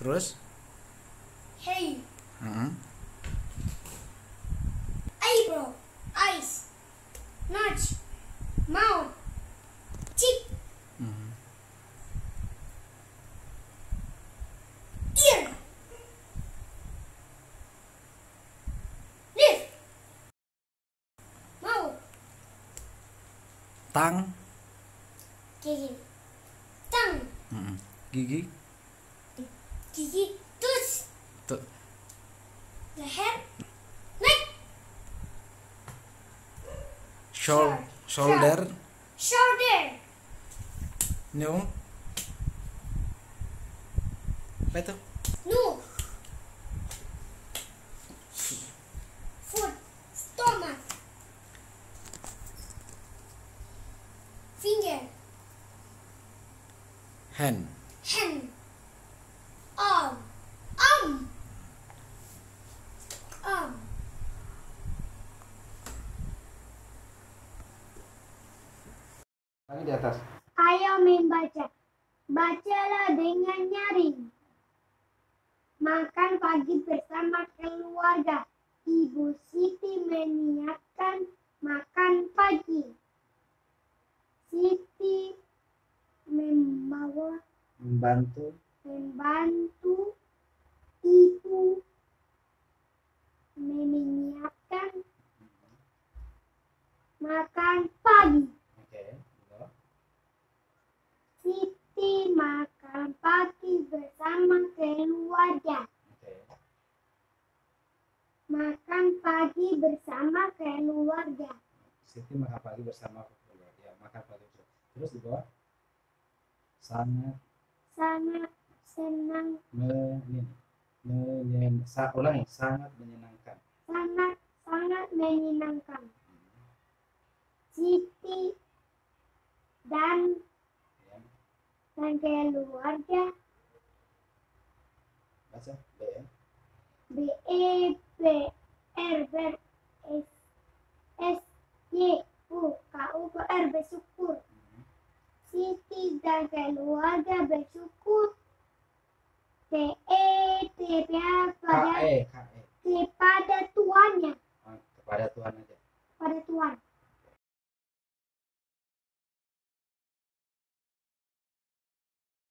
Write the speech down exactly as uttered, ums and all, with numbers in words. Terus? Hey. Uh-huh. Eyebrow, eyes, notch, mouth, cheek, uh-huh. Ear, lip, mouth, tongue, gigi, tongue, uh-huh. Gigi, gigi, tooth, T- the head. Shoulder, shoulder, shoulder. No. Apa itu? No. Foot, stomach, finger, hand, hand, arm, arm, arm. Di atas. Ayo membaca. Bacalah dengan nyaring. Makan pagi bersama keluarga. Ibu Siti menyiapkan makan pagi. Siti membawa membantu membantu ibu menyiapkan makan pagi. Siti makan pagi bersama keluarga. Makan pagi bersama keluarga. Siti makan pagi bersama keluarga. Makan pagi bersama. Terus di bawah. Sangat. Sangat senang. Menin. Menin. Sa ulangi. Sangat menyenangkan. Sangat sangat menyenangkan. Siti dan dan keluarga. Baca B E B E B R B S S Y U K U K R bersyukur. Siti dan keluarga bersyukur. T E T P A pada kepada